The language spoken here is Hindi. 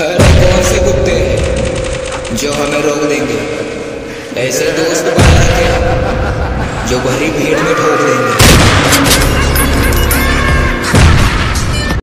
हर बहुत से कुत्ते हैं जो हमें रोक देंगे, ऐसे दोस्त बना के जो भरी भीड़ में ठोक देंगे।